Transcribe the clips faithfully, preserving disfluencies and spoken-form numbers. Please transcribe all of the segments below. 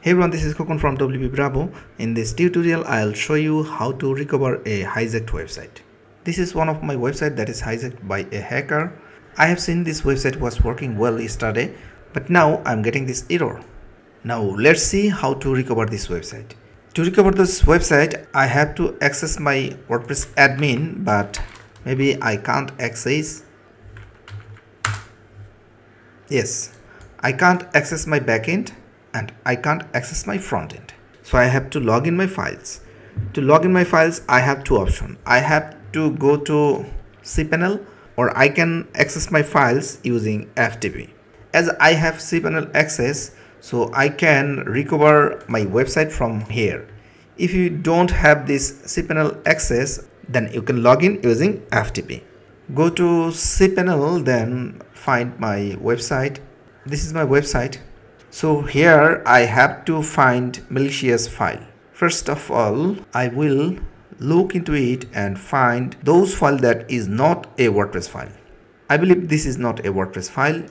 Hey everyone, this is Kokon from W P Bravo. In this tutorial, I'll show you how to recover a hijacked website. This is one of my website that is hijacked by a hacker. I have seen this website was working well yesterday, but now I'm getting this error. Now let's see how to recover this website. To recover this website, I have to access my WordPress admin, but maybe I can't access. Yes, I can't access my backend. And I can't access my front end. So I have to log in my files. To log in my files, I have two options. I have to go to cPanel, or I can access my files using F T P. As I have cPanel access, so I can recover my website from here. If you don't have this cPanel access, then you can log in using F T P. Go to cPanel, then find my website. This is my website. So here I have to find malicious file. First of all, I will look into it and find those file that is not a WordPress file. I believe this is not a WordPress file.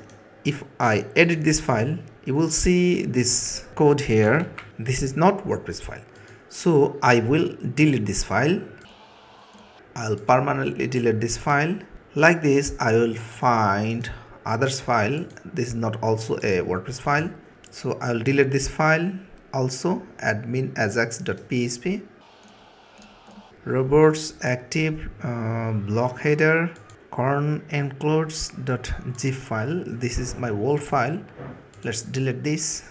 If I edit this file, you will see this code here. This is not WordPress file. So I will delete this file. I'll permanently delete this file. Like this, I will find others file. This is not also a WordPress file. So I will delete this file also, admin ajax dot P H P, robots active uh, block header, wp-includes.zip file. This is my whole file. Let's delete this.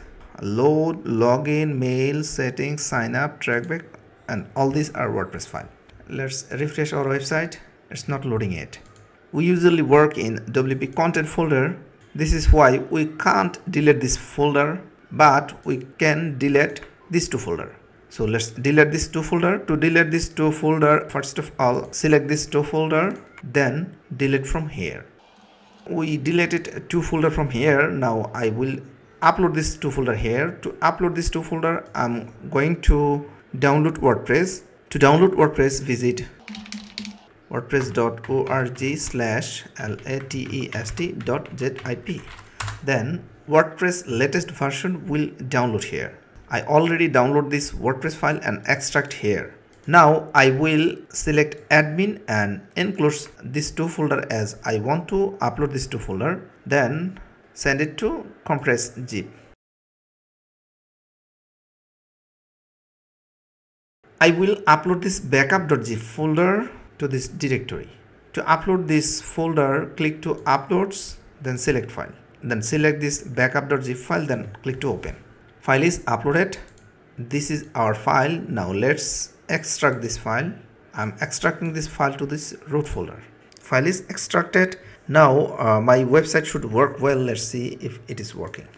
Load, login, mail, settings, sign up, trackback, and all these are WordPress file. Let's refresh our website. It's not loading yet. We usually work in W P content folder. This is why we can't delete this folder, but we can delete these two folder. So let's delete this two folder. To delete this two folder, first of all, select this two folder, then delete from here. We deleted two folder from here. Now I will upload this two folder here. To upload this two folder, I'm going to download WordPress. To download WordPress, visit wordpress dot org slash latest dot zip. Then WordPress latest version will download here. I already download this WordPress file and extract here. Now I will select admin and includes this two folder as I want to upload this two folder. Then send it to compress zip. I will upload this backup dot zip folder to this directory. To upload this folder, click to uploads, then select file, then select this backup dot zip file, then click to open. File is uploaded. This is our file. Now let's extract this file. I'm extracting this file to this root folder. File is extracted. Now uh, my website should work well. Let's see if it is working.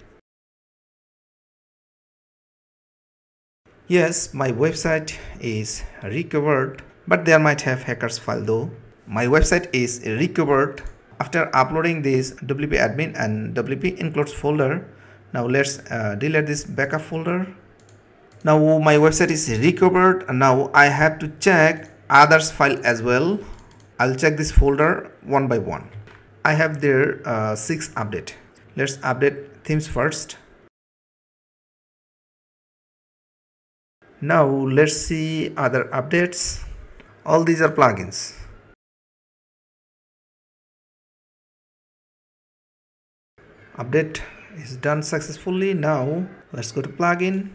Yes, my website is recovered. But there might have hackers file though. My website is recovered after uploading this wp-admin and wp-includes folder. Now let's uh, delete this backup folder. Now my website is recovered. Now I have to check others file as well. I'll check this folder one by one. I have there uh, six update. Let's update themes first. Now let's see other updates. All these are plugins. Update is done successfully. Now let's go to plugin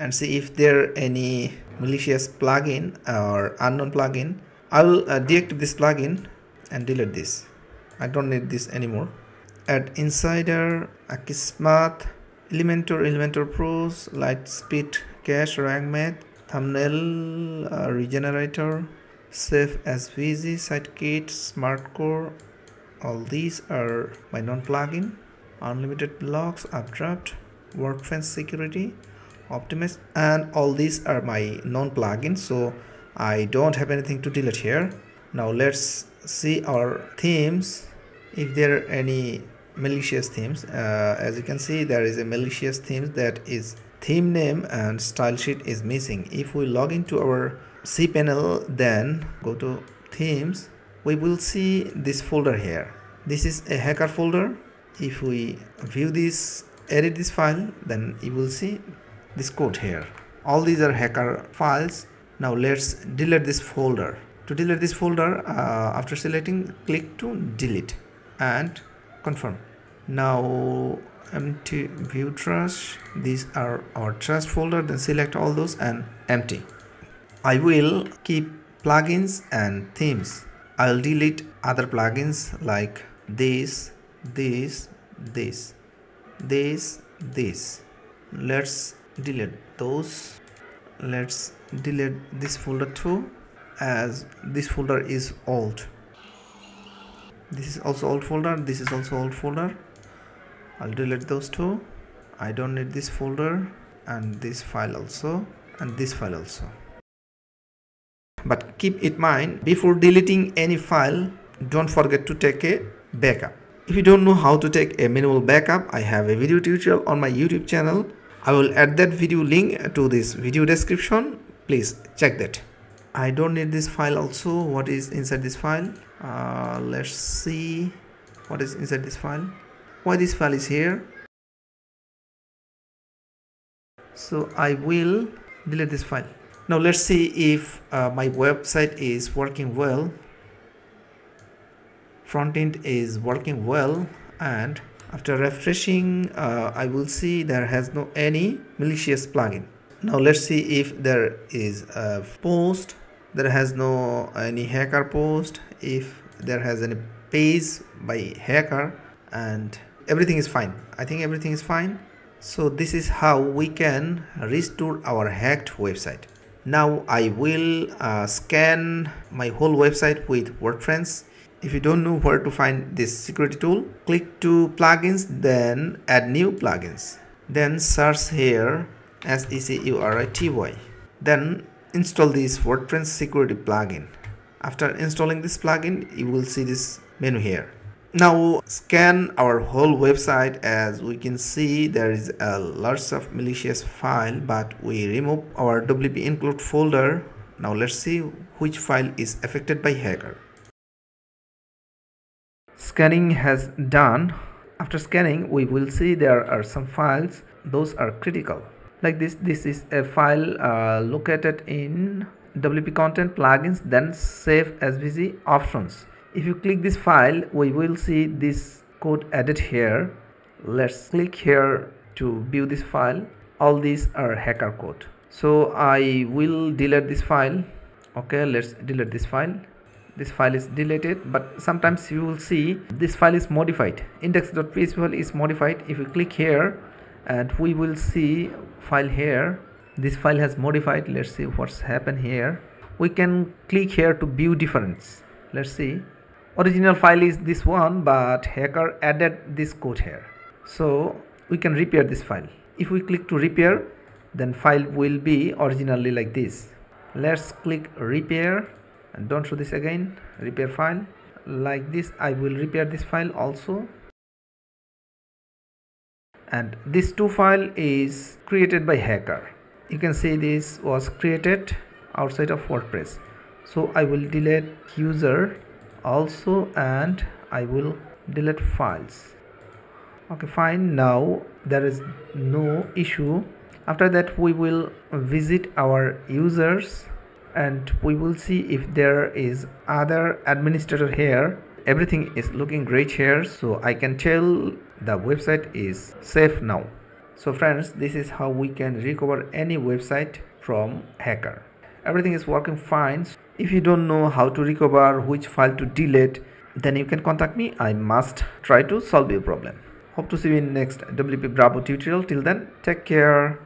and see if there are any malicious plugin or unknown plugin. I will uh, deactivate this plugin and delete this. I don't need this anymore. Add Insider, Akismat, Elementor, Elementor Pros, Lightspeed, Cache, RankMath, Thumbnail, uh, Regenerator, Safe S V G, Sitekit, SmartCore. All these are my non-plugin. Unlimited Blocks, Updraft, Wordfence Security, Optimist, and all these are my non-plugins. So I don't have anything to delete here. Now let's see our themes. If there are any malicious themes, uh, as you can see, there is a malicious theme that is theme name and style sheet is missing. If we log into our cPanel, then go to themes, we will see this folder here. This is a hacker folder. If we view this, edit this file, then you will see this code here. All these are hacker files. Now let's delete this folder. To delete this folder, uh, after selecting, click to delete and confirm. Now empty view trash. These are our trash folder. Then select all those and empty. I will keep plugins and themes. I will delete other plugins like this, this, this, this, this. Let's delete those. Let's delete this folder too, as this folder is old. This is also old folder. This is also old folder. I'll delete those two. I don't need this folder and this file also and this file also. But keep in mind, before deleting any file, don't forget to take a backup. If you don't know how to take a manual backup, I have a video tutorial on my YouTube channel. I will add that video link to this video description. Please check that. I don't need this file also. What is inside this file? Uh, let's see what is inside this file. Why this file is here? So I will delete this file. Now let's see if uh, my website is working well. Front end is working well, and after refreshing, uh, I will see there has no any malicious plugin. Now let's see if there is a post. There has no any hacker post. If there has any page by hacker, and everything is fine. I think everything is fine. So this is how we can restore our hacked website. Now I will uh, scan my whole website with Wordfence. If you don't know where to find this security tool, click to plugins, then add new plugins. Then search here S E C U R I T Y. Then install this Wordfence security plugin. After installing this plugin, you will see this menu here. Now scan our whole website. As we can see, there is a lots of malicious file, but we remove our W P include folder. Now let's see which file is affected by hacker. Scanning has done. After scanning, we will see there are some files. Those are critical. Like this, this is a file uh, located in W P content plugins, then save as V Z options. If you click this file, we will see this code added here. Let's click here to view this file. All these are hacker code. So I will delete this file. Okay, let's delete this file. This file is deleted, but sometimes you will see this file is modified. Index.php file is modified. If you click here, and we will see file here. This file has modified. Let's see what's happened here. We can click here to view difference. Let's see. Original file is this one, but hacker added this code here. So we can repair this file. If we click to repair, then file will be originally like this. Let's click repair and don't show this again. Repair file like this. I will repair this file also. And this two file is created by hacker. You can see this was created outside of WordPress. So I will delete user also, and I will delete files. Okay, fine. Now there is no issue. After that, we will visit our users and we will see if there is other administrator here. Everything is looking great here, so I can tell the website is safe now. So friends, this is how we can recover any website from hacker. Everything is working fine. If you don't know how to recover, which file to delete, then you can contact me. I must try to solve your problem. Hope to see you in next W P Bravo tutorial. Till then, take care.